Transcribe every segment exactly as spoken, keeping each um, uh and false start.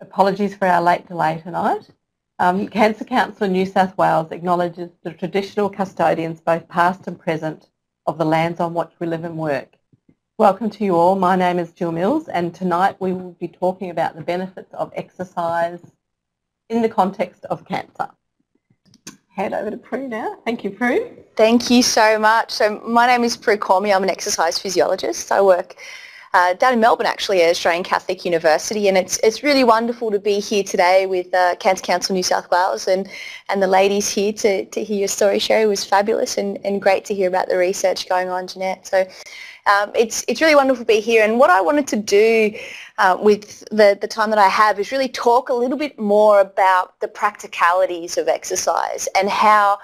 Apologies for our late delay tonight. Um, Cancer Council New South Wales acknowledges the traditional custodians, both past and present, of the lands on which we live and work. Welcome to you all. My name is Jill Mills, and tonight we will be talking about the benefits of exercise in the context of cancer. Hand over to Prue now. Thank you, Prue. Thank you so much. So my name is Prue Cormie. I'm an exercise physiologist. I work uh, down in Melbourne, actually, at Australian Catholic University, and it's it's really wonderful to be here today with uh, Cancer Council New South Wales and and the ladies here to to hear your story, Sherry. It was fabulous and and great to hear about the research going on, Jeanette. So. Um, it's it's really wonderful to be here, and what I wanted to do uh, with the, the time that I have is really talk a little bit more about the practicalities of exercise and how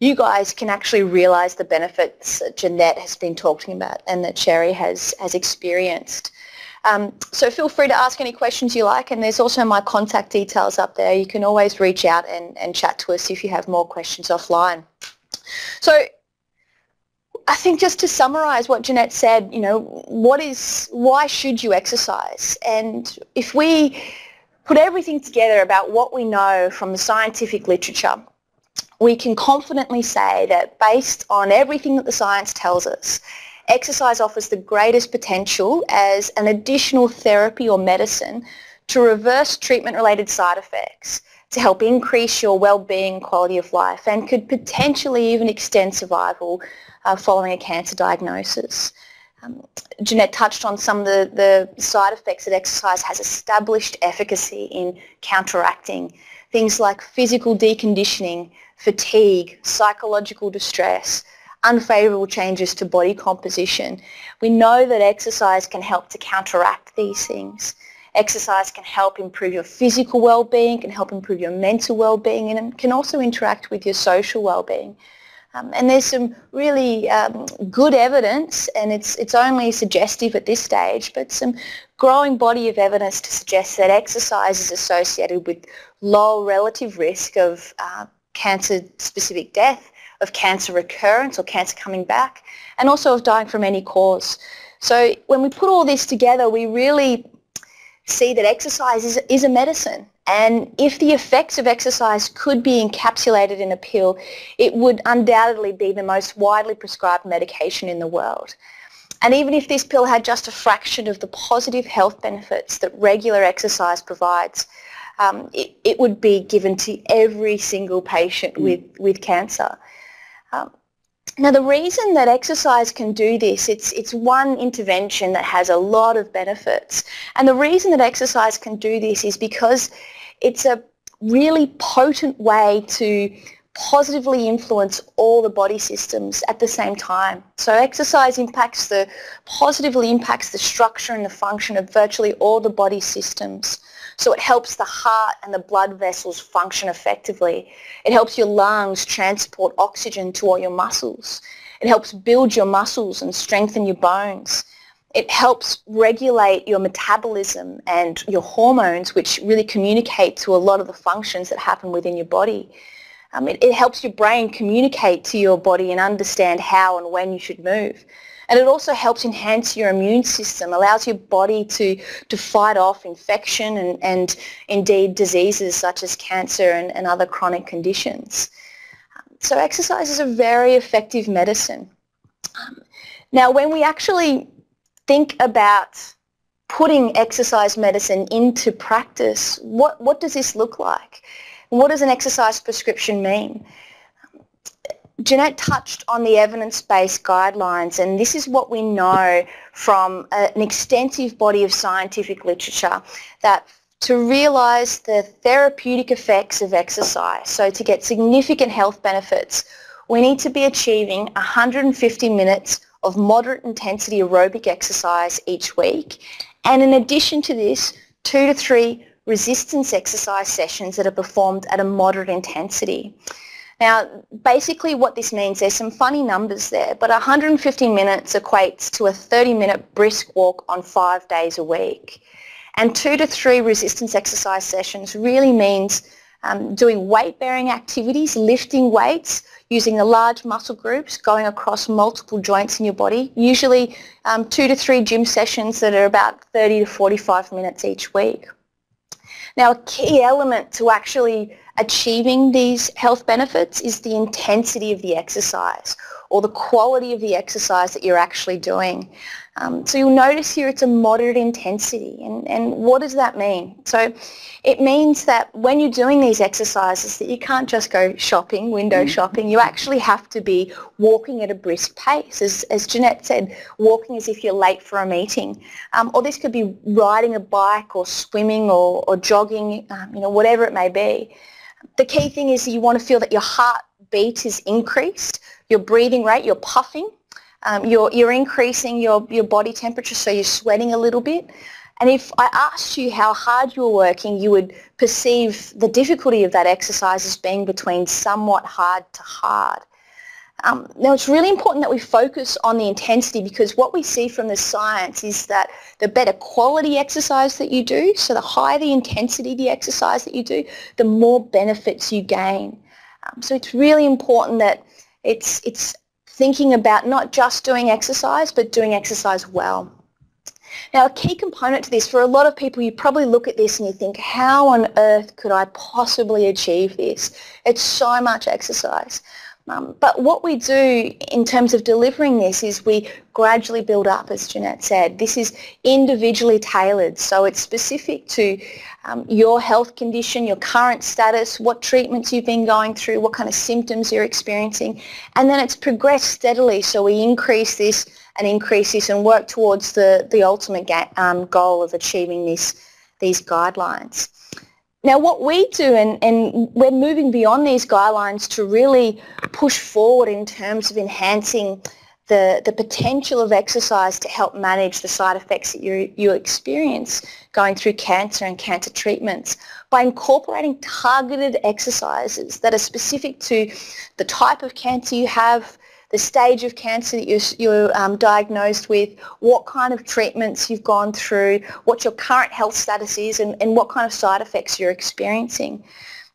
you guys can actually realise the benefits that Jeanette has been talking about and that Sherry has, has experienced. Um, so feel free to ask any questions you like, and there's also my contact details up there. You can always reach out and, and chat to us if you have more questions offline. So I think just to summarise what Jeanette said, you know, what is, why should you exercise? And if we put everything together about what we know from the scientific literature, we can confidently say that based on everything that the science tells us, exercise offers the greatest potential as an additional therapy or medicine to reverse treatment-related side effects, to help increase your well-being, quality of life, and could potentially even extend survival uh, following a cancer diagnosis. Um, Jeanette touched on some of the, the side effects that exercise has established efficacy in counteracting, things like physical deconditioning, fatigue, psychological distress, unfavourable changes to body composition. We know that exercise can help to counteract these things. Exercise can help improve your physical well-being, can help improve your mental well-being, and can also interact with your social well-being. Um, and there's some really um, good evidence, and it's, it's only suggestive at this stage, but some growing body of evidence to suggest that exercise is associated with low relative risk of uh, cancer-specific death, of cancer recurrence or cancer coming back, and also of dying from any cause. So when we put all this together, we really see that exercise is, is a medicine, and if the effects of exercise could be encapsulated in a pill, it would undoubtedly be the most widely prescribed medication in the world. And even if this pill had just a fraction of the positive health benefits that regular exercise provides, um, it, it would be given to every single patient mm. with, with cancer. Um, Now the reason that exercise can do this, it's, it's one intervention that has a lot of benefits. And the reason that exercise can do this is because it's a really potent way to positively influence all the body systems at the same time. So exercise impacts the, positively impacts the structure and the function of virtually all the body systems. So it helps the heart and the blood vessels function effectively. It helps your lungs transport oxygen to all your muscles. It helps build your muscles and strengthen your bones. It helps regulate your metabolism and your hormones, which really communicate to a lot of the functions that happen within your body. Um, it, it helps your brain communicate to your body and understand how and when you should move. And it also helps enhance your immune system, allows your body to, to fight off infection and, and indeed diseases such as cancer and, and other chronic conditions. So exercise is a very effective medicine. Um, now when we actually think about putting exercise medicine into practice, what, what does this look like? What does an exercise prescription mean? Jeanette touched on the evidence-based guidelines, and this is what we know from an extensive body of scientific literature, that to realise the therapeutic effects of exercise, so to get significant health benefits, we need to be achieving one hundred fifty minutes of moderate intensity aerobic exercise each week, and in addition to this, two to three resistance exercise sessions that are performed at a moderate intensity. Now, basically what this means, there's some funny numbers there, but one hundred fifty minutes equates to a thirty minute brisk walk on five days a week. And two to three resistance exercise sessions really means um, doing weight-bearing activities, lifting weights, using the large muscle groups, going across multiple joints in your body, usually um, two to three gym sessions that are about thirty to forty-five minutes each week. Now, a key element to actually achieving these health benefits is the intensity of the exercise or the quality of the exercise that you're actually doing. Um, so you'll notice here it's a moderate intensity. And, and what does that mean? So it means that when you're doing these exercises that you can't just go shopping, window shopping. You actually have to be walking at a brisk pace. As, as Jeanette said, walking as if you're late for a meeting. Um, or this could be riding a bike or swimming or, or jogging, um, you know, whatever it may be. The key thing is you want to feel that your heartbeat is increased, your breathing rate, you're puffing. Um, you're, you're increasing your, your body temperature, so you're sweating a little bit. And if I asked you how hard you were working, you would perceive the difficulty of that exercise as being between somewhat hard to hard. Um, now, it's really important that we focus on the intensity, because what we see from the science is that the better quality exercise that you do, so the higher the intensity the exercise that you do, the more benefits you gain. Um, so it's really important that it's it's... thinking about not just doing exercise, but doing exercise well. Now, a key component to this, for a lot of people, you probably look at this and you think, how on earth could I possibly achieve this? It's so much exercise. Um, but what we do in terms of delivering this is we gradually build up, as Jeanette said. This is individually tailored, so it's specific to um, your health condition, your current status, what treatments you've been going through, what kind of symptoms you're experiencing, and then it's progressed steadily, so we increase this and increase this and work towards the, the ultimate ga- um, goal of achieving this, these guidelines. Now, what we do, and, and we're moving beyond these guidelines to really push forward in terms of enhancing the, the potential of exercise to help manage the side effects that you, you experience going through cancer and cancer treatments by incorporating targeted exercises that are specific to the type of cancer you have, the stage of cancer that you're, you're um, diagnosed with, what kind of treatments you've gone through, what your current health status is, and, and what kind of side effects you're experiencing.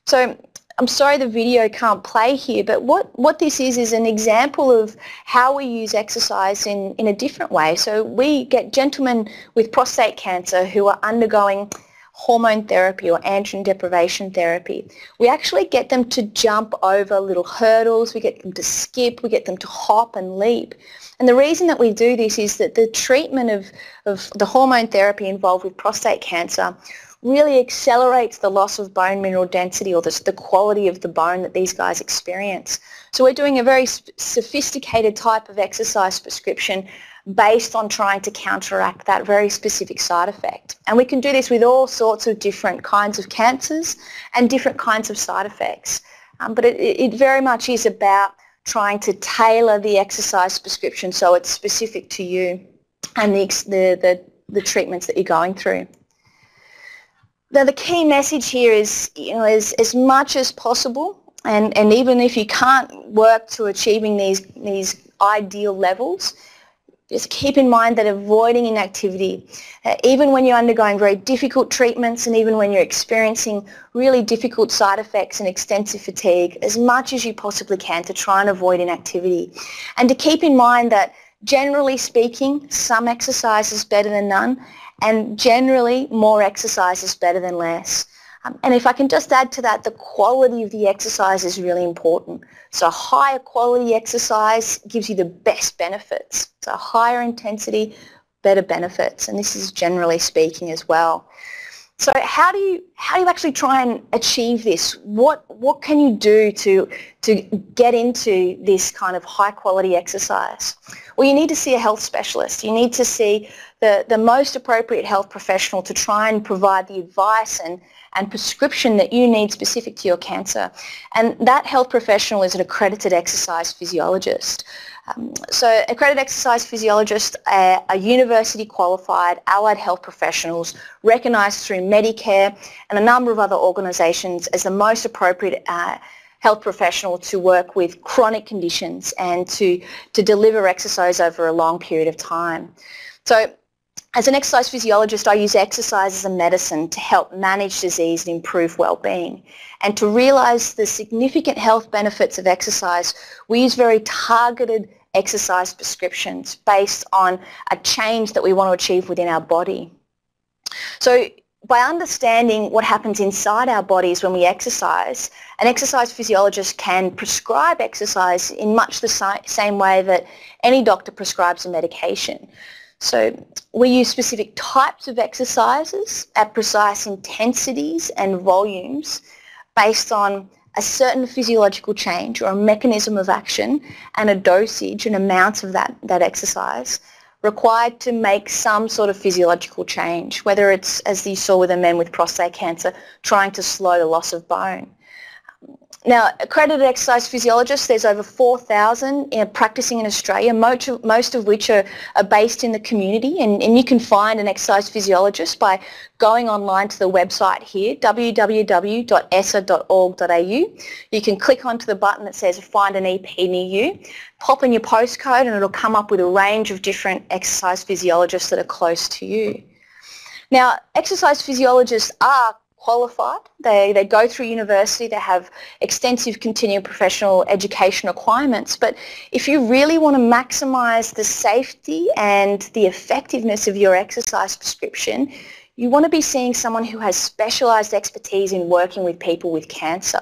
So I'm sorry the video can't play here, but what, what this is is an example of how we use exercise in, in a different way. So we get gentlemen with prostate cancer who are undergoing hormone therapy or androgen deprivation therapy. We actually get them to jump over little hurdles, we get them to skip, we get them to hop and leap. And the reason that we do this is that the treatment of, of the hormone therapy involved with prostate cancer really accelerates the loss of bone mineral density or the, the quality of the bone that these guys experience. So we're doing a very sophisticated type of exercise prescription based on trying to counteract that very specific side effect. And we can do this with all sorts of different kinds of cancers and different kinds of side effects. Um, but it, it very much is about trying to tailor the exercise prescription so it's specific to you and the, the, the, the treatments that you're going through. Now, the key message here is, you know, is as much as possible, and, and even if you can't work to achieving these, these ideal levels, just keep in mind that avoiding inactivity, uh, even when you're undergoing very difficult treatments and even when you're experiencing really difficult side effects and extensive fatigue, as much as you possibly can to try and avoid inactivity. And to keep in mind that generally speaking, some exercise is better than none, and generally more exercise is better than less. Um, and if I can just add to that, the quality of the exercise is really important. So higher quality exercise gives you the best benefits. So higher intensity, better benefits. And this is generally speaking as well. So how do you how do you actually try and achieve this? What what can you do to to get into this kind of high quality exercise? Well, you need to see a health specialist. You need to see the, the most appropriate health professional to try and provide the advice and, and prescription that you need specific to your cancer. And that health professional is an accredited exercise physiologist. Um, so accredited exercise physiologists are, are university qualified allied health professionals recognised through Medicare and a number of other organisations as the most appropriate uh, health professional to work with chronic conditions and to, to deliver exercise over a long period of time. So as an exercise physiologist, I use exercise as a medicine to help manage disease and improve well-being. And to realise the significant health benefits of exercise, we use very targeted exercise prescriptions based on a change that we want to achieve within our body. So by understanding what happens inside our bodies when we exercise, an exercise physiologist can prescribe exercise in much the si same way that any doctor prescribes a medication. So we use specific types of exercises at precise intensities and volumes based on a certain physiological change or a mechanism of action and a dosage and amount of that, that exercise required to make some sort of physiological change, whether it's, as you saw with the men with prostate cancer, trying to slow the loss of bone. Now, accredited exercise physiologists, there's over four thousand uh, practicing in Australia, most of, most of which are, are based in the community, and, and you can find an exercise physiologist by going online to the website here, w w w dot essa dot org dot a u. You can click onto the button that says Find an E P near you, pop in your postcode, and it'll come up with a range of different exercise physiologists that are close to you. Now, exercise physiologists are qualified. They, they go through university, they have extensive continuing professional education requirements, but if you really want to maximise the safety and the effectiveness of your exercise prescription, you want to be seeing someone who has specialised expertise in working with people with cancer.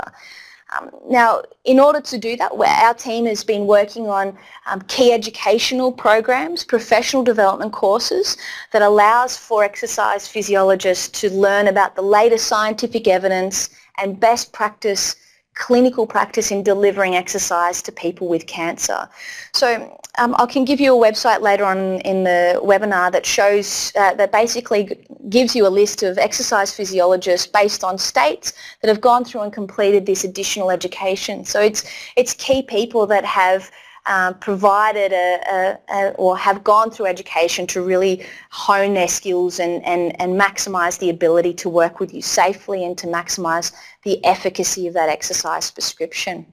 Um, now, in order to do that, our team has been working on um, key educational programs, professional development courses that allows for exercise physiologists to learn about the latest scientific evidence and best practice, clinical practice in delivering exercise to people with cancer. So um, I can give you a website later on in the webinar that shows, uh, that basically gives you a list of exercise physiologists based on states that have gone through and completed this additional education. So it's, it's key people that have uh, provided a, a, a, or have gone through education to really hone their skills and, and, and maximise the ability to work with you safely and to maximise the efficacy of that exercise prescription.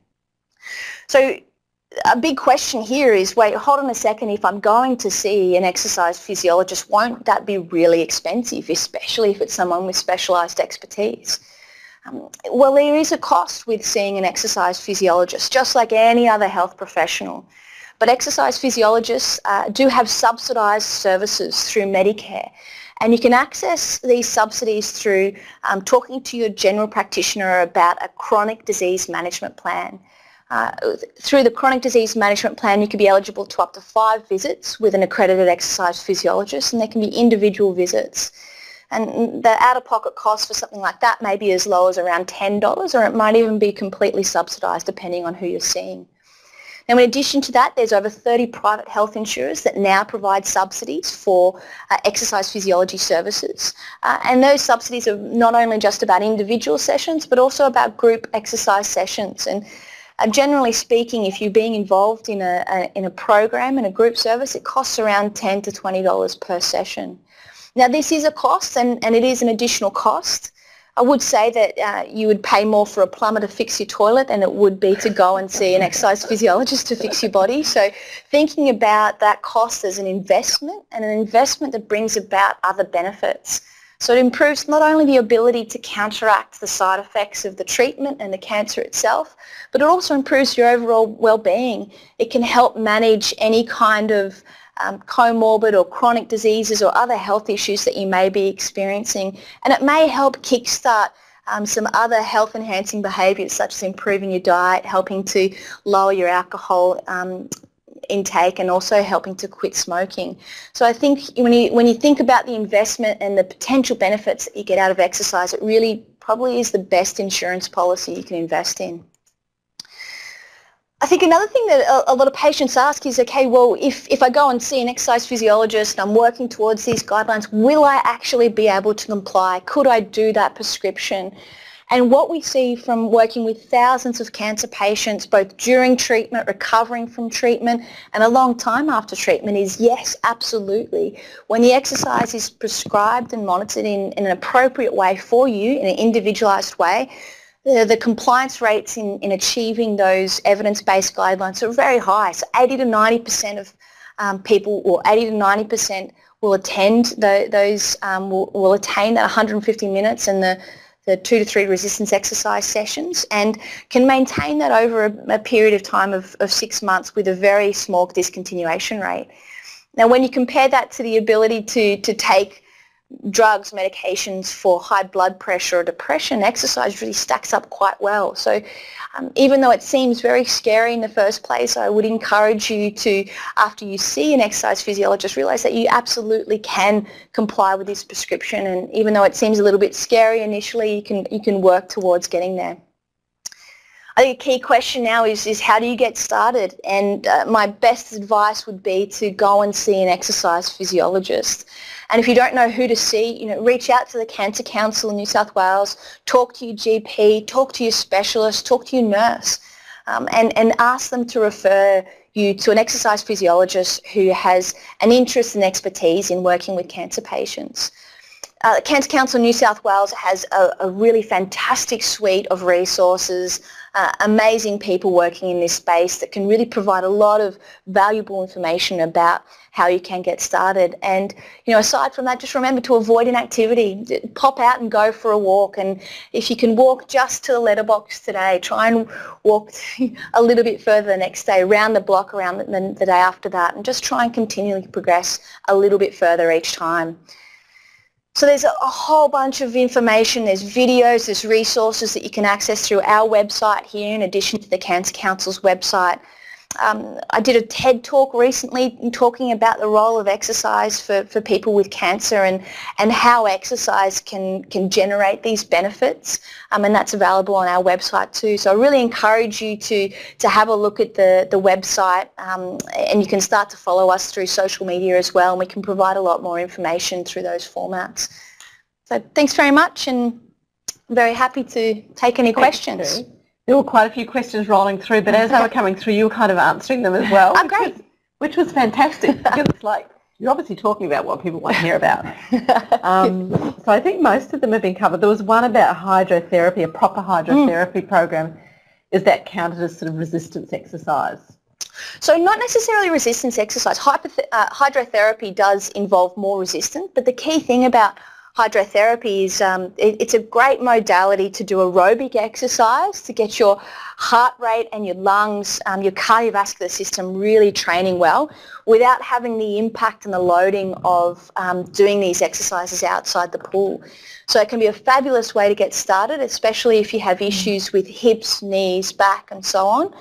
So a big question here is, wait, hold on a second, if I'm going to see an exercise physiologist, won't that be really expensive, especially if it's someone with specialised expertise? Um, well, there is a cost with seeing an exercise physiologist, just like any other health professional. But exercise physiologists uh, do have subsidised services through Medicare. And you can access these subsidies through um, talking to your general practitioner about a chronic disease management plan. Uh, through the chronic disease management plan, you can be eligible to up to five visits with an accredited exercise physiologist, and there can be individual visits. And the out-of-pocket cost for something like that may be as low as around ten dollars, or it might even be completely subsidised depending on who you're seeing. Now, in addition to that, there's over thirty private health insurers that now provide subsidies for uh, exercise physiology services. Uh, and those subsidies are not only just about individual sessions, but also about group exercise sessions. And uh, generally speaking, if you're being involved in a, a, in a program, in a group service, it costs around ten to twenty dollars per session. Now, this is a cost, and, and it is an additional cost. I would say that uh, you would pay more for a plumber to fix your toilet than it would be to go and see an exercise physiologist to fix your body. So thinking about that cost as an investment, and an investment that brings about other benefits. So it improves not only the ability to counteract the side effects of the treatment and the cancer itself, but it also improves your overall well-being. It can help manage any kind of Um, comorbid or chronic diseases or other health issues that you may be experiencing, and it may help kickstart um, some other health enhancing behaviours, such as improving your diet, helping to lower your alcohol um, intake, and also helping to quit smoking. So I think when you, when you think about the investment and the potential benefits that you get out of exercise, it really probably is the best insurance policy you can invest in. I think another thing that a lot of patients ask is, okay, well, if, if I go and see an exercise physiologist and I'm working towards these guidelines, will I actually be able to comply? Could I do that prescription? And what we see from working with thousands of cancer patients, both during treatment, recovering from treatment, and a long time after treatment, is yes, absolutely. When the exercise is prescribed and monitored in, in an appropriate way for you, in an individualised way, The, the compliance rates in, in achieving those evidence-based guidelines are very high. So eighty to ninety percent of um, people, or eighty to ninety percent will attend the, those, um, will, will attain that one hundred fifty minutes and the, the two to three resistance exercise sessions, and can maintain that over a, a period of time of, of six months with a very small discontinuation rate. Now, when you compare that to the ability to, to take drugs, medications for high blood pressure or depression, exercise really stacks up quite well. So um, even though it seems very scary in the first place, I would encourage you to, after you see an exercise physiologist, realize that you absolutely can comply with this prescription, and even though it seems a little bit scary initially, you can, you can work towards getting there. I think a key question now is, is how do you get started? And uh, my best advice would be to go and see an exercise physiologist. And if you don't know who to see, you know, reach out to the Cancer Council in New South Wales, talk to your G P, talk to your specialist, talk to your nurse, um, and, and ask them to refer you to an exercise physiologist who has an interest and expertise in working with cancer patients. Uh, Cancer Council New South Wales has a, a really fantastic suite of resources, uh, amazing people working in this space that can really provide a lot of valuable information about how you can get started. And you know, aside from that, just remember to avoid inactivity. Pop out and go for a walk, and if you can walk just to the letterbox today, try and walk a little bit further the next day, round the block, around the, the day after that, and just try and continually progress a little bit further each time. So there's a whole bunch of information, there's videos, there's resources that you can access through our website here in addition to the Cancer Council's website. Um, I did a TED talk recently talking about the role of exercise for, for people with cancer, and, and how exercise can, can generate these benefits, um, and that's available on our website too. So I really encourage you to, to have a look at the, the website, um, and you can start to follow us through social media as well, and we can provide a lot more information through those formats. So thanks very much, and I'm very happy to take any questions. There were quite a few questions rolling through, but as they were coming through, you were kind of answering them as well. Oh, great. Which was fantastic, because it's like, you're obviously talking about what people want to hear about. Um, so I think most of them have been covered. There was one about hydrotherapy, a proper hydrotherapy mm. program. Is that counted as sort of resistance exercise? So not necessarily resistance exercise. Hypoth uh, hydrotherapy does involve more resistance, but the key thing about hydrotherapy is um, it, it's a great modality to do aerobic exercise to get your heart rate and your lungs, um, your cardiovascular system really training well without having the impact and the loading of um, doing these exercises outside the pool. So it can be a fabulous way to get started, especially if you have issues with hips, knees, back and so on.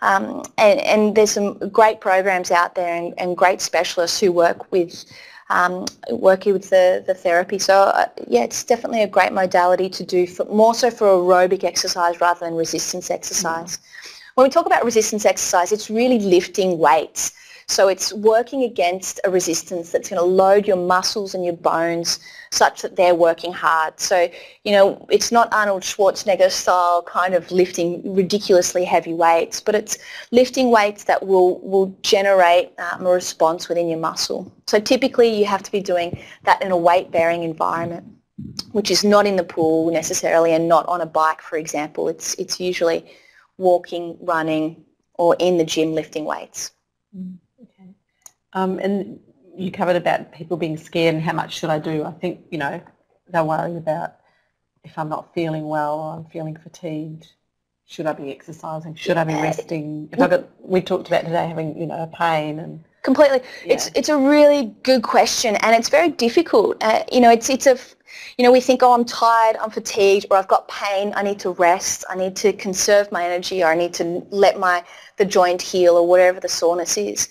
Um, and, and there's some great programs out there, and, and great specialists who work with Um, working with the, the therapy. So uh, yeah, it's definitely a great modality to do, for, more so for aerobic exercise rather than resistance exercise. Mm. When we talk about resistance exercise, it's really lifting weights. So it's working against a resistance that's going to load your muscles and your bones such that they're working hard. So, you know, it's not Arnold Schwarzenegger style kind of lifting ridiculously heavy weights, but it's lifting weights that will, will generate um, a response within your muscle. So typically you have to be doing that in a weight-bearing environment, which is not in the pool necessarily, and not on a bike, for example. It's, it's usually walking, running, or in the gym lifting weights. Mm. Um, and you covered about people being scared and how much should I do. I think, you know, they're worried about if I'm not feeling well or I'm feeling fatigued, should I be exercising, should I be resting? If I got, we talked about today having, you know, pain and... Completely. Yeah. It's, it's a really good question, and it's very difficult. Uh, you know, it's, it's a... You know, we think, oh, I'm tired, I'm fatigued, or I've got pain, I need to rest, I need to conserve my energy, or I need to let my the joint heal, or whatever the soreness is.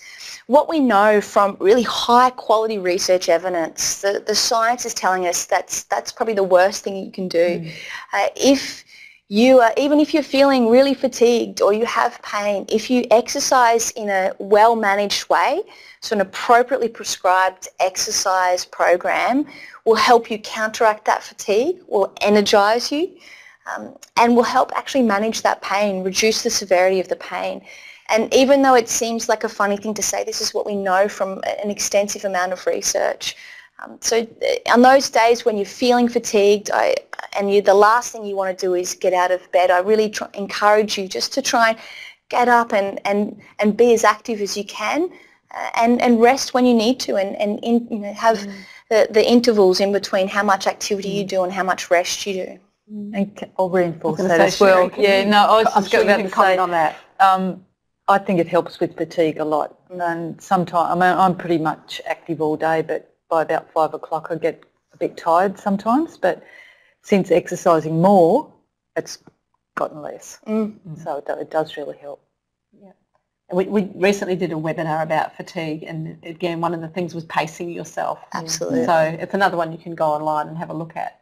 What we know from really high-quality research evidence, the, the science is telling us that's, that's probably the worst thing you can do. Mm. Uh, if you are, even if you're feeling really fatigued or you have pain, if you exercise in a well-managed way, so an appropriately prescribed exercise program will help you counteract that fatigue, will energize you, um, and will help actually manage that pain, reduce the severity of the pain. And even though it seems like a funny thing to say, this is what we know from an extensive amount of research. Um, so on those days when you're feeling fatigued I, and you, the last thing you want to do is get out of bed, I really try, encourage you just to try and get up and, and, and be as active as you can, uh, and, and rest when you need to, and, and in, you know, have mm. the, the intervals in between how much activity mm. you do and how much rest you do. Mm. And I'll reinforce that as well. Sherry, yeah, no, I was I'm just sure going to comment on that. Um, I think it helps with fatigue a lot, and sometimes I mean, I'm pretty much active all day, but by about five o'clock I get a bit tired sometimes, but since exercising more, it's gotten less. Mm-hmm. So it, it does really help. Yeah. We, we recently did a webinar about fatigue, and again, one of the things was pacing yourself. Absolutely. So it's another one you can go online and have a look at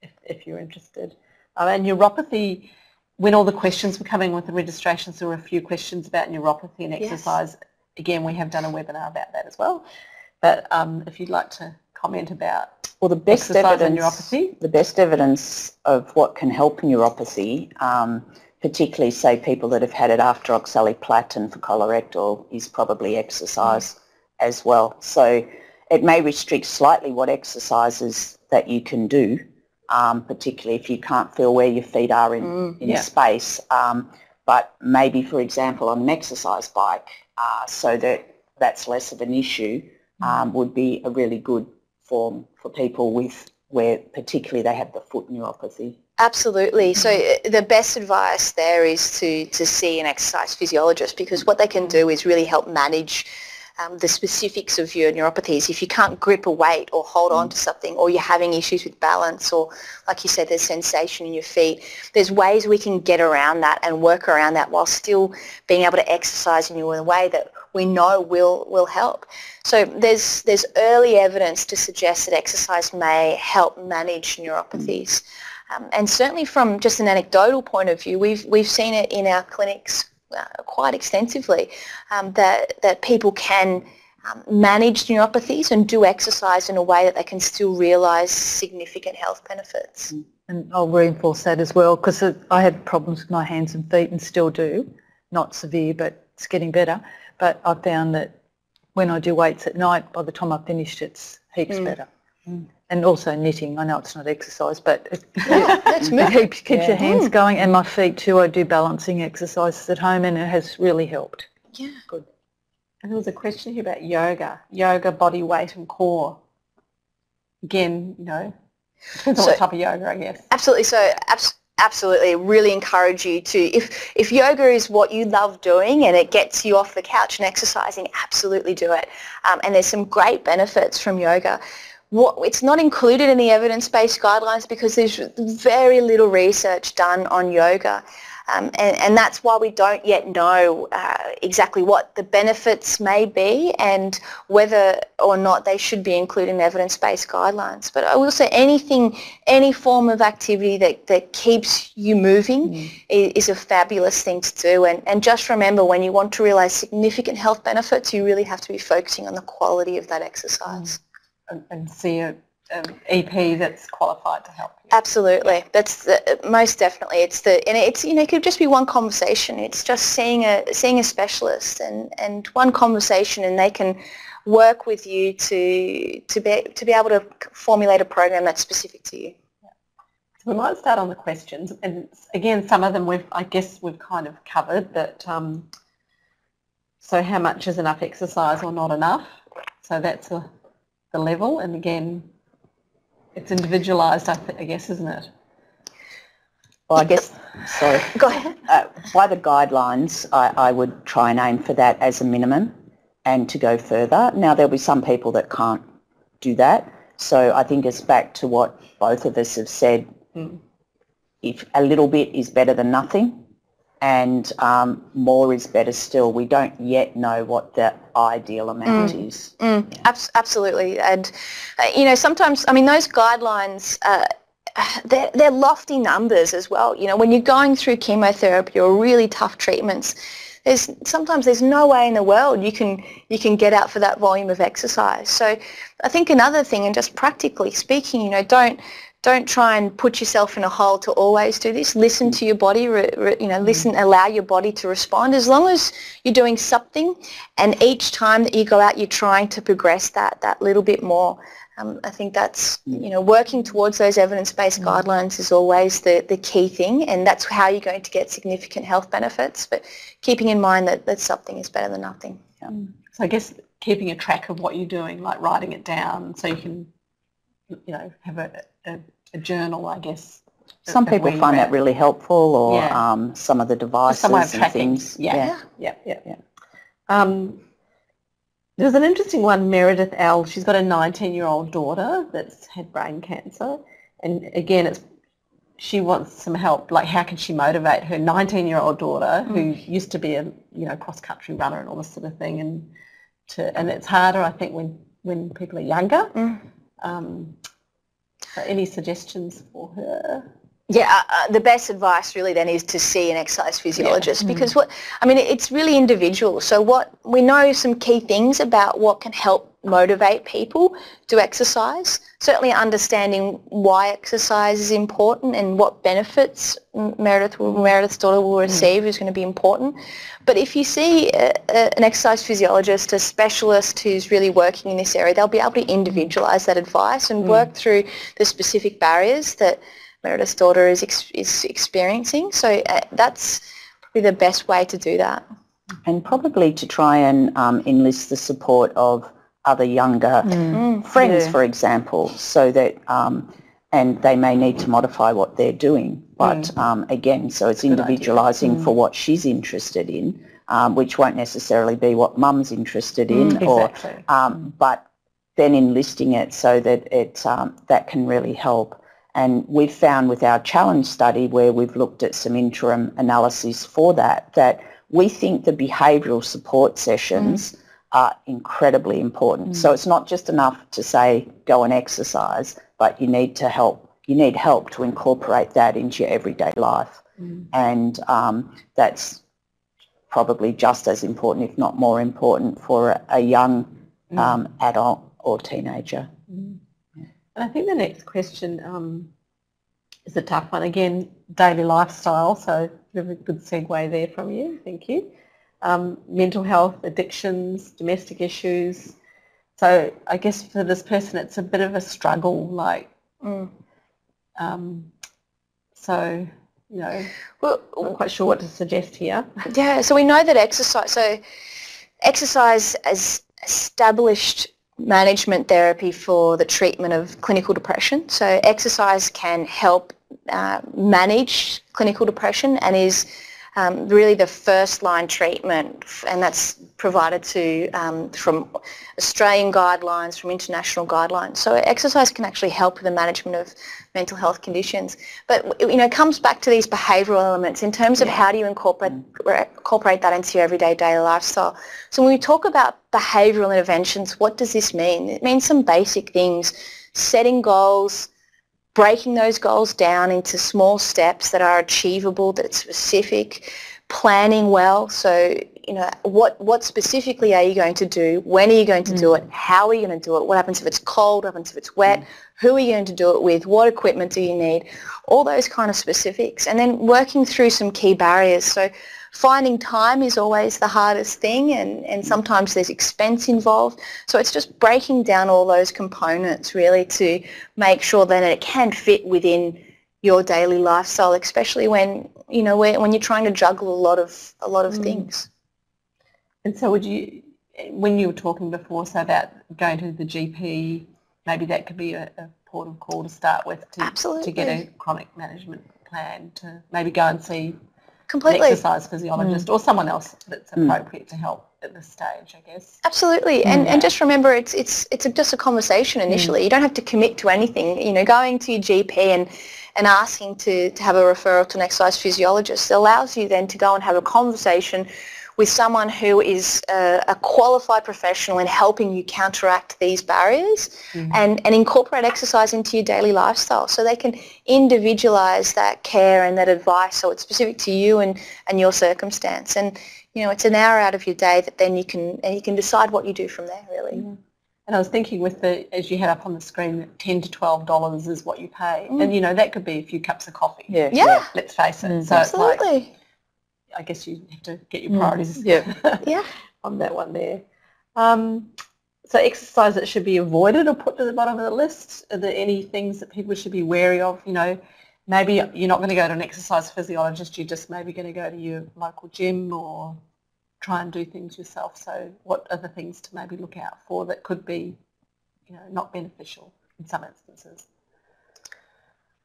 if, if you're interested. Uh, and neuropathy, when all the questions were coming with the registrations, there were a few questions about neuropathy and exercise. Yes. Again, we have done a webinar about that as well. But um, if you'd like to comment about well, the best exercise evidence, and neuropathy. The best evidence of what can help neuropathy, um, particularly, say, people that have had it after oxaliplatin for colorectal, is probably exercise mm. as well. So it may restrict slightly what exercises that you can do, um, particularly if you can't feel where your feet are in, mm, in yeah. space. Um, but maybe, for example, on an exercise bike, uh, so that that's less of an issue, um, mm. would be a really good form for people with where particularly they have the foot neuropathy. Absolutely. So the best advice there is to, to see an exercise physiologist, because what they can do is really help manage um, the specifics of your neuropathies. If you can't grip a weight or hold on to something, or you're having issues with balance, or like you said, there's sensation in your feet, there's ways we can get around that and work around that while still being able to exercise in you in a way that we know will will help. So there's there's early evidence to suggest that exercise may help manage neuropathies. Um, and certainly from just an anecdotal point of view, we've, we've seen it in our clinics uh, quite extensively, um, that, that people can um, manage neuropathies and do exercise in a way that they can still realise significant health benefits. And I'll reinforce that as well, because I had problems with my hands and feet and still do, not severe, but it's getting better. But I found that when I do weights at night, by the time I finished, it's heaps mm. better. Mm. And also knitting. I know it's not exercise, but it, yeah, it, it keeps, keeps yeah. your hands going. And my feet too. I do balancing exercises at home, and it has really helped. Yeah, good. And there was a question here about yoga, yoga, body weight, and core. Again, you know, depends on what type of yoga, I guess. Absolutely. So, abs absolutely, really encourage you to. If if yoga is what you love doing and it gets you off the couch and exercising, absolutely do it. Um, and there's some great benefits from yoga. What, it's not included in the evidence-based guidelines because there's very little research done on yoga, um, and, and that's why we don't yet know uh, exactly what the benefits may be and whether or not they should be included in evidence-based guidelines. But I will say anything, any form of activity that, that keeps you moving mm. is, is a fabulous thing to do, and, and just remember, when you want to realise significant health benefits, you really have to be focusing on the quality of that exercise. Mm. And see an E P that's qualified to help you. Absolutely, that's the, most definitely. It's the and it's you know it could just be one conversation. It's just seeing a seeing a specialist and and one conversation, and they can work with you to to be to be able to formulate a program that's specific to you. Yeah. So we might start on the questions, and again, some of them we've I guess we've kind of covered that. Um, so how much is enough exercise or not enough? So that's a the level, and again, it's individualised, I, I guess, isn't it? Well, I guess, sorry. Go ahead. Uh, by the guidelines, I, I would try and aim for that as a minimum and to go further. Now, there'll be some people that can't do that, so I think it's back to what both of us have said. Mm. If a little bit is better than nothing, and um, more is better still. We don't yet know what the ideal amount mm. is. Mm. Yeah. Abs absolutely, and uh, you know, sometimes, I mean, those guidelines, uh, they're, they're lofty numbers as well. You know, when you're going through chemotherapy or really tough treatments, there's sometimes there's no way in the world you can you can get out for that volume of exercise. So, I think another thing, and just practically speaking, you know, don't. Don't try and put yourself in a hole to always do this. Listen to your body, re, re, you know, listen, allow your body to respond. As long as you're doing something, and each time that you go out, you're trying to progress that, that little bit more. Um, I think that's, you know, working towards those evidence-based mm. guidelines is always the, the key thing, and that's how you're going to get significant health benefits, but keeping in mind that, that something is better than nothing. Yeah. So I guess keeping a track of what you're doing, like writing it down so you can, you know, have a, a A journal, I guess. Some people find that really helpful, or yeah. um, some of the devices and things. Yeah, yeah, yeah. yeah. yeah. Um, There's an interesting one, Meredith L. She's got a nineteen-year-old daughter that's had brain cancer, and again, it's she wants some help. Like, how can she motivate her nineteen-year-old daughter who mm. used to be a you know cross-country runner and all this sort of thing, and to and it's harder, I think, when when people are younger. Mm. Um, so any suggestions for her? Yeah, uh, the best advice really then is to see an exercise physiologist yeah. because what I mean it's really individual. So what we know some key things about what can help motivate people to exercise. Certainly understanding why exercise is important and what benefits Meredith will, Meredith's daughter will receive mm. is going to be important. But if you see a, a, an exercise physiologist, a specialist who's really working in this area, they'll be able to individualise that advice and mm. work through the specific barriers that Meredith's daughter is ex is experiencing, so uh, that's probably the best way to do that. And probably to try and um, enlist the support of other younger mm. friends, yeah. for example, so that um, and they may need to modify what they're doing. But mm. um, again, so it's individualising mm. for what she's interested in, um, which won't necessarily be what mum's interested in, mm, exactly. or um, but then enlisting it so that it um, that can really help. And we've found with our challenge study, where we've looked at some interim analyses for that, that we think the behavioural support sessions mm. are incredibly important. Mm. So it's not just enough to say, go and exercise, but you need to help, you need help to incorporate that into your everyday life. Mm. And um, that's probably just as important, if not more important, for a, a young mm. um, adult or teenager. Mm. And I think the next question um, is a tough one. Again, daily lifestyle, so a good segue there from you. Thank you. Um, mental health, addictions, domestic issues. So I guess for this person it's a bit of a struggle. Like, mm. um, so, you know, well, I'm not quite sure what to suggest here. Yeah, so we know that exercise, so exercise as established management therapy for the treatment of clinical depression. So exercise can help uh, manage clinical depression and is um, really the first line treatment, and that's provided to um, from Australian guidelines, from international guidelines. So exercise can actually help with the management of mental health conditions. But you know, it comes back to these behavioural elements in terms of yeah. how do you incorporate incorporate that into your everyday daily lifestyle. So when we talk about behavioural interventions, what does this mean? It means some basic things: setting goals, breaking those goals down into small steps that are achievable, that's specific, planning well. So you know, what, what specifically are you going to do? When are you going to mm. do it? How are you going to do it? What happens if it's cold? What happens if it's wet? Mm. Who are you going to do it with? What equipment do you need? All those kind of specifics. And then working through some key barriers. So finding time is always the hardest thing, and, and sometimes there's expense involved. So it's just breaking down all those components really to make sure that it can fit within your daily lifestyle, especially when, you know, when you're trying to juggle a lot of, a lot of mm. things. And so would you, when you were talking before, so about going to the G P, maybe that could be a, a port of call to start with to, Absolutely. to get a chronic management plan, to maybe go and see Completely. an exercise physiologist mm. or someone else that's appropriate mm. to help at this stage, I guess. Absolutely. And, yeah. and just remember, it's it's it's just a conversation initially. Mm. You don't have to commit to anything. You know, going to your G P and and asking to, to have a referral to an exercise physiologist allows you then to go and have a conversation with someone who is a, a qualified professional in helping you counteract these barriers mm-hmm. and, and incorporate exercise into your daily lifestyle, so they can individualise that care and that advice so it's specific to you and, and your circumstance. And you know, it's an hour out of your day that then you can and you can decide what you do from there, really. Mm-hmm. And I was thinking, with the, as you had up on the screen, that ten to twelve dollars is what you pay. Mm. And you know, that could be a few cups of coffee. Yeah. yeah. yeah. Let's face it. Mm-hmm. So Absolutely. It's like, I guess you have to get your priorities mm, yeah. yeah. on that one there. Um, so exercise that should be avoided or put to the bottom of the list? Are there any things that people should be wary of? You know, maybe you're not going to go to an exercise physiologist, you're just maybe going to go to your local gym or try and do things yourself. So what are the things to maybe look out for that could be, you know, not beneficial in some instances?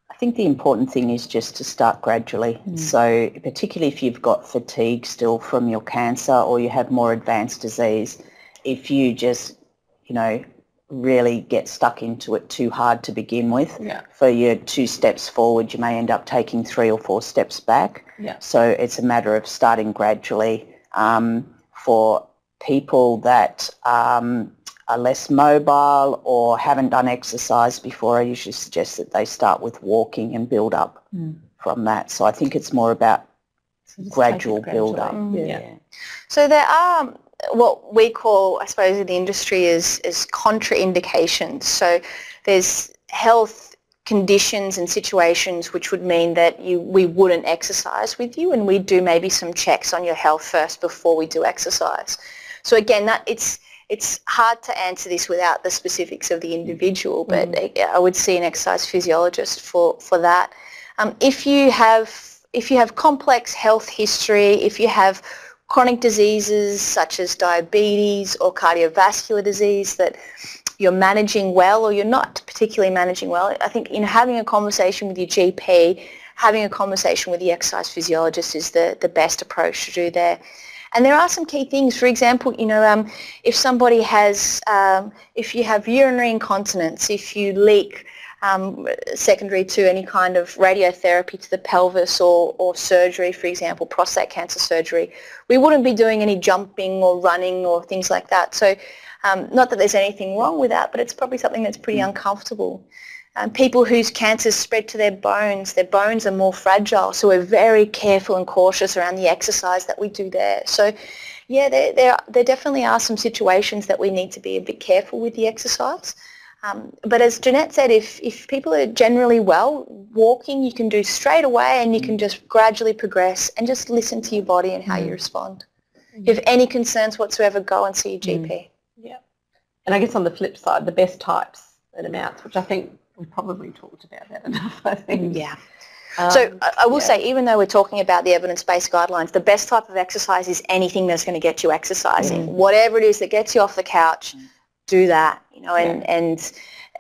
I think the important thing is just to start gradually. Mm. So particularly if you've got fatigue still from your cancer or you have more advanced disease, if you just, you know, really get stuck into it too hard to begin with. Yeah. For your two steps forward, you may end up taking three or four steps back. Yeah. So it's a matter of starting gradually. Um, for people that um, are less mobile or haven't done exercise before, I usually suggest that they start with walking and build up mm. from that. So I think it's more about so gradual build up. Mm, yeah. Yeah. So there are what we call, I suppose in the industry, is, is contraindications. So there's health conditions and situations which would mean that you we wouldn't exercise with you, and we do maybe some checks on your health first before we do exercise. So again, that it's it's hard to answer this without the specifics of the individual, but mm. I would see an exercise physiologist for, for that. Um, if you have if you have complex health history, if you have chronic diseases such as diabetes or cardiovascular disease that you're managing well or you're not particularly managing well, I think in having a conversation with your G P, having a conversation with the exercise physiologist is the, the best approach to do there. And there are some key things. For example, you know, um, if somebody has, um, if you have urinary incontinence, if you leak um, secondary to any kind of radiotherapy to the pelvis or, or surgery, for example, prostate cancer surgery, we wouldn't be doing any jumping or running or things like that. So um, not that there's anything wrong with that, but it's probably something that's pretty mm. uncomfortable. Um, people whose cancers spread to their bones, their bones are more fragile, so we're very careful and cautious around the exercise that we do there. So, yeah, there, there, there definitely are some situations that we need to be a bit careful with the exercise. Um, but as Jeanette said, if, if people are generally well, walking you can do straight away and you can just gradually progress and just listen to your body and how mm. you respond. Mm. If any concerns whatsoever, go and see your G P. Mm. Yeah. And I guess on the flip side, the best types and amounts, which I think we probably talked about that enough, I think. Yeah. Um, so I, I will yeah. say, even though we're talking about the evidence-based guidelines, the best type of exercise is anything that's going to get you exercising. Mm. Whatever it is that gets you off the couch, mm. do that. You know, and yeah. and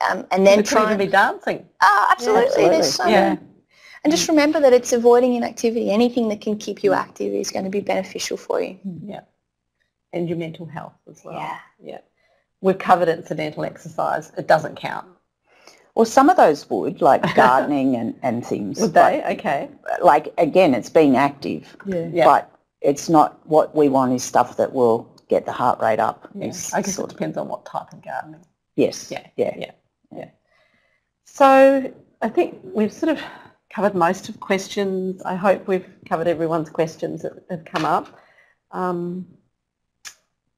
um, and then try to be dancing. Ah, oh, absolutely. Yeah, absolutely. There's so yeah. many. And just remember that it's avoiding inactivity. Anything that can keep you active is going to be beneficial for you. Mm. Yeah. And your mental health as well. Yeah. Yeah. We've covered incidental exercise. It doesn't count. Well, some of those would, like gardening and, and things. Would they? Like, okay. Like, again, it's being active. Yeah. Yeah. But it's not, what we want is stuff that will get the heart rate up. Yeah. I guess it depends on what type of gardening. Yes. Yeah. Yeah. Yeah. Yeah. So I think we've sort of covered most of questions. I hope we've covered everyone's questions that have come up. Um,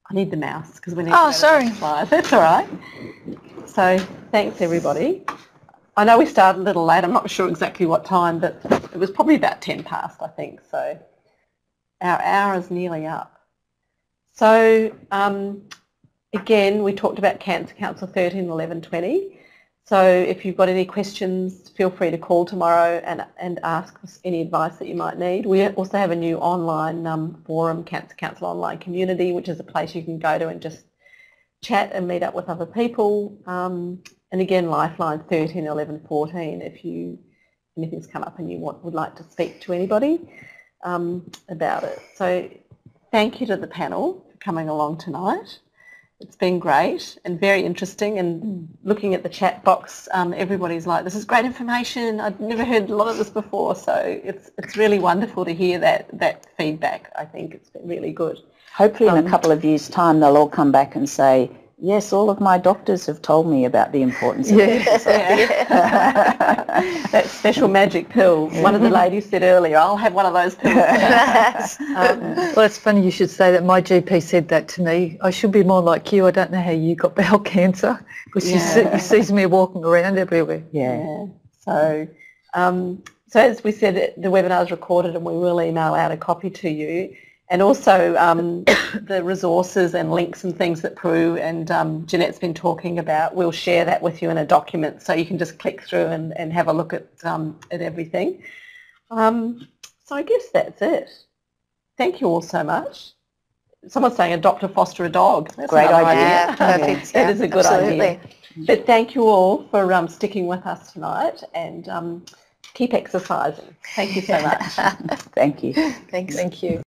I need the mouse because we need oh, to sorry. slide. That's all right. So thanks everybody. I know we started a little late. I'm not sure exactly what time, but it was probably about ten past, I think. So our hour is nearly up. So um, again, we talked about Cancer Council thirteen eleven twenty. So if you've got any questions, feel free to call tomorrow and, and ask us any advice that you might need. We also have a new online um, forum, Cancer Council Online Community, which is a place you can go to and just chat and meet up with other people. Um, and again, Lifeline thirteen eleven fourteen if you anything's come up and you want, would like to speak to anybody um, about it. So thank you to the panel for coming along tonight. It's been great and very interesting, and looking at the chat box, um, everybody's like, this is great information, I've never heard a lot of this before, so it's it's really wonderful to hear that, that feedback. I think it's been really good. Hopefully in um, a couple of years' time they'll all come back and say, yes, all of my doctors have told me about the importance of exercise. Yeah. Yeah. That special magic pill. Yeah. One of the ladies said earlier, I'll have one of those pills. um, well, it's funny you should say that. My G P said that to me. I should be more like you. I don't know how you got bowel cancer, because yeah. she, see, she sees me walking around everywhere. Yeah. yeah. So, um, so as we said, the webinar is recorded and we will email out a copy to you. And also um, the resources and links and things that Prue and um, Jeanette's been talking about, we'll share that with you in a document so you can just click through and, and have a look at, um, at everything. Um, so I guess that's it. Thank you all so much. Someone's saying adopt or foster a dog. That's great idea. idea. Perfect. Yeah. That is a good Absolutely. idea. But thank you all for um, sticking with us tonight, and um, keep exercising. Thank you so much. Thank you. Thanks. Thank you.